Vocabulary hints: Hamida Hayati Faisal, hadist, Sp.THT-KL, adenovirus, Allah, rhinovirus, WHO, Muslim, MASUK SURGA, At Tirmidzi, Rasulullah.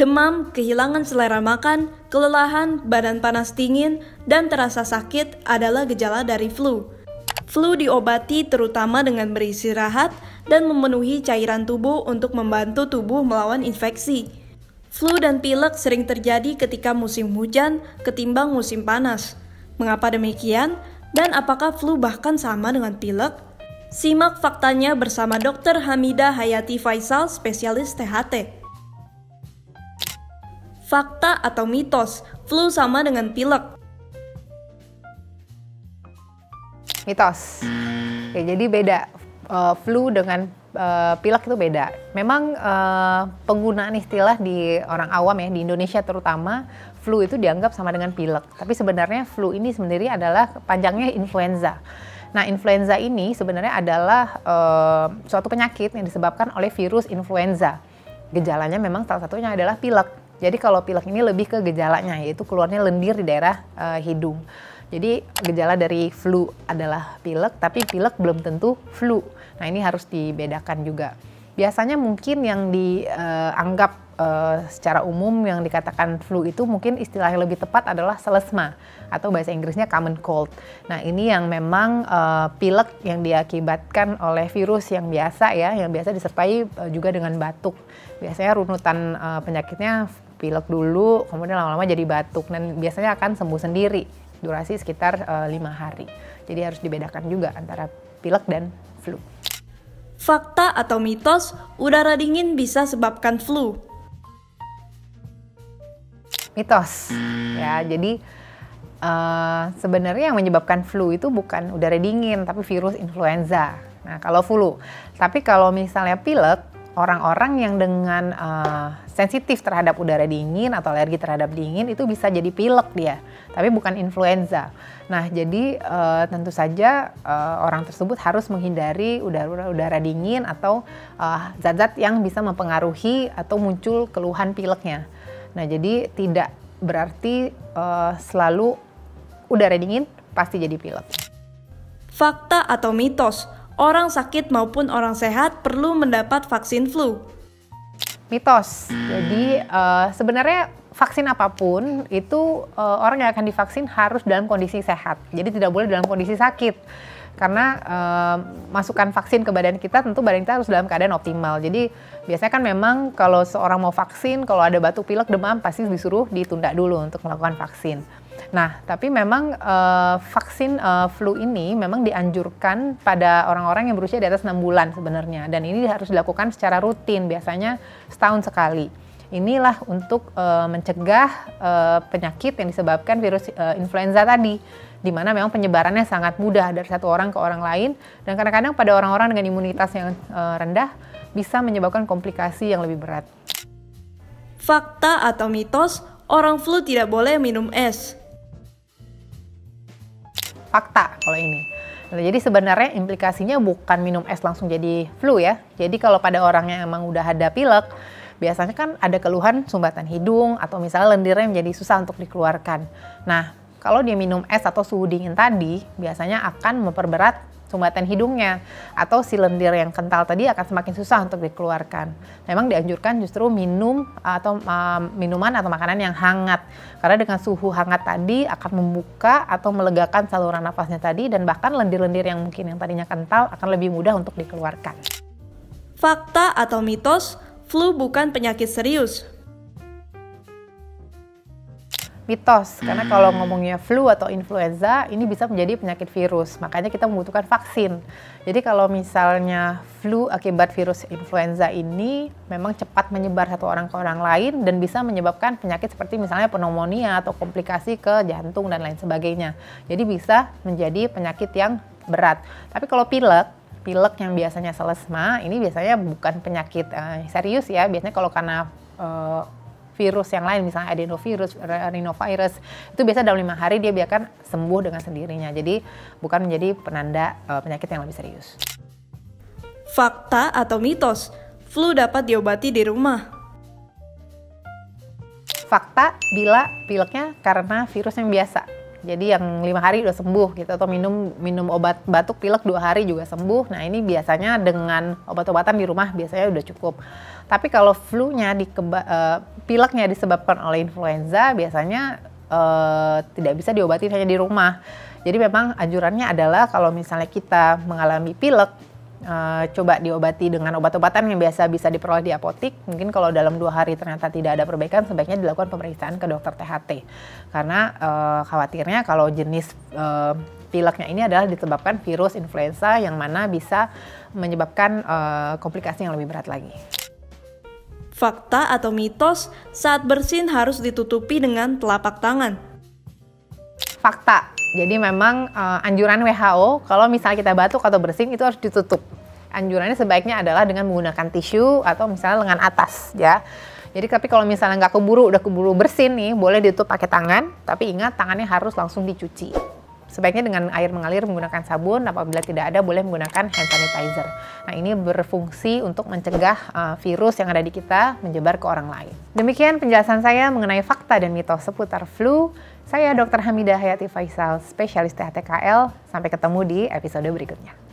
demam, kehilangan selera makan, kelelahan, badan panas dingin, dan terasa sakit adalah gejala dari flu. Flu diobati terutama dengan beristirahat dan memenuhi cairan tubuh untuk membantu tubuh melawan infeksi. Flu dan pilek sering terjadi ketika musim hujan ketimbang musim panas. Mengapa demikian? Dan apakah flu bahkan sama dengan pilek? Simak faktanya bersama Dr. Hamida Hayati Faisal, spesialis THT. Fakta atau mitos, flu sama dengan pilek. Mitos. Oke, jadi beda. Flu dengan pilek itu beda. Memang penggunaan istilah di orang awam ya, di Indonesia terutama, flu itu dianggap sama dengan pilek. Tapi sebenarnya flu ini sendiri adalah panjangnya influenza. Nah, influenza ini sebenarnya adalah suatu penyakit yang disebabkan oleh virus influenza. Gejalanya memang salah satunya adalah pilek. Jadi kalau pilek ini lebih ke gejalanya, yaitu keluarnya lendir di daerah hidung. Jadi gejala dari flu adalah pilek, tapi pilek belum tentu flu. Nah, ini harus dibedakan juga. Biasanya mungkin yang dianggap secara umum yang dikatakan flu itu mungkin istilah yang lebih tepat adalah selesma atau bahasa Inggrisnya common cold. Nah, ini yang memang pilek yang diakibatkan oleh virus yang biasa ya, yang biasa disertai juga dengan batuk. Biasanya runutan penyakitnya pilek dulu, kemudian lama-lama jadi batuk dan biasanya akan sembuh sendiri. Durasi sekitar 5 hari. Jadi harus dibedakan juga antara pilek dan flu. Fakta atau mitos, udara dingin bisa sebabkan flu. Mitos. Ya, jadi sebenarnya yang menyebabkan flu itu bukan udara dingin, tapi virus influenza. Nah, kalau flu. Tapi kalau misalnya pilek, orang-orang yang dengan sensitif terhadap udara dingin atau alergi terhadap dingin itu bisa jadi pilek dia, tapi bukan influenza. Nah, jadi tentu saja orang tersebut harus menghindari udara dingin atau zat-zat yang bisa mempengaruhi atau muncul keluhan pileknya. Nah, jadi tidak berarti selalu udara dingin pasti jadi pilek. Fakta atau mitos? Orang sakit maupun orang sehat perlu mendapat vaksin flu. Mitos. Jadi sebenarnya vaksin apapun itu orang yang akan divaksin harus dalam kondisi sehat. Jadi tidak boleh dalam kondisi sakit. Karena masukan vaksin ke badan kita tentu badan kita harus dalam keadaan optimal. Jadi biasanya kan memang kalau seorang mau vaksin, kalau ada batuk, pilek, demam pasti disuruh ditunda dulu untuk melakukan vaksin. Nah, tapi memang vaksin flu ini memang dianjurkan pada orang-orang yang berusia di atas 6 bulan sebenarnya. Dan ini harus dilakukan secara rutin, biasanya setahun sekali. Inilah untuk mencegah penyakit yang disebabkan virus influenza tadi. Di mana memang penyebarannya sangat mudah dari satu orang ke orang lain. Dan kadang-kadang pada orang-orang dengan imunitas yang rendah bisa menyebabkan komplikasi yang lebih berat. Fakta atau mitos, orang flu tidak boleh minum es. Fakta kalau ini. Nah, jadi sebenarnya implikasinya bukan minum es langsung jadi flu ya. Jadi kalau pada orang yang emang udah ada pilek, biasanya kan ada keluhan sumbatan hidung atau misalnya lendirnya menjadi susah untuk dikeluarkan. Nah, kalau dia minum es atau suhu dingin tadi, biasanya akan memperberat sumbatan hidungnya atau si lendir yang kental tadi akan semakin susah untuk dikeluarkan. Memang dianjurkan justru minum atau minuman atau makanan yang hangat karena dengan suhu hangat tadi akan membuka atau melegakan saluran nafasnya tadi dan bahkan lendir-lendir yang mungkin yang tadinya kental akan lebih mudah untuk dikeluarkan. Fakta atau mitos, flu bukan penyakit serius. Mitos, karena kalau ngomongnya flu atau influenza ini bisa menjadi penyakit virus, makanya kita membutuhkan vaksin. Jadi kalau misalnya flu akibat virus influenza ini memang cepat menyebar satu orang ke orang lain dan bisa menyebabkan penyakit seperti misalnya pneumonia atau komplikasi ke jantung dan lain sebagainya. Jadi bisa menjadi penyakit yang berat. Tapi kalau pilek yang biasanya selesma ini biasanya bukan penyakit serius ya, biasanya kalau karena virus yang lain misalnya adenovirus, rhinovirus itu biasa dalam 5 hari dia biarkan sembuh dengan sendirinya. Jadi bukan menjadi penanda penyakit yang lebih serius. Fakta atau mitos, flu dapat diobati di rumah. Fakta, bila pileknya karena virus yang biasa. Jadi yang 5 hari udah sembuh gitu, atau minum obat batuk pilek 2 hari juga sembuh. Nah ini biasanya dengan obat-obatan di rumah biasanya udah cukup. Tapi kalau flu-nya, pileknya disebabkan oleh influenza biasanya tidak bisa diobati hanya di rumah. Jadi memang anjurannya adalah kalau misalnya kita mengalami pilek, coba diobati dengan obat-obatan yang biasa bisa diperoleh di apotik. Mungkin kalau dalam 2 hari ternyata tidak ada perbaikan, sebaiknya dilakukan pemeriksaan ke dokter THT. Karena khawatirnya kalau jenis pileknya ini adalah disebabkan virus influenza yang mana bisa menyebabkan komplikasi yang lebih berat lagi. Fakta atau mitos, saat bersin harus ditutupi dengan telapak tangan. Fakta. Jadi memang anjuran WHO kalau misalnya kita batuk atau bersin itu harus ditutup. Anjurannya sebaiknya adalah dengan menggunakan tisu atau misalnya lengan atas ya. Jadi tapi kalau misalnya nggak keburu, udah keburu bersin nih, boleh ditutup pakai tangan. Tapi ingat tangannya harus langsung dicuci. Sebaiknya dengan air mengalir menggunakan sabun, apabila tidak ada boleh menggunakan hand sanitizer. Nah ini berfungsi untuk mencegah virus yang ada di kita menyebar ke orang lain. Demikian penjelasan saya mengenai fakta dan mitos seputar flu. Saya Dr. Hamida Hayati Faisal, spesialis THT KL. Sampai ketemu di episode berikutnya.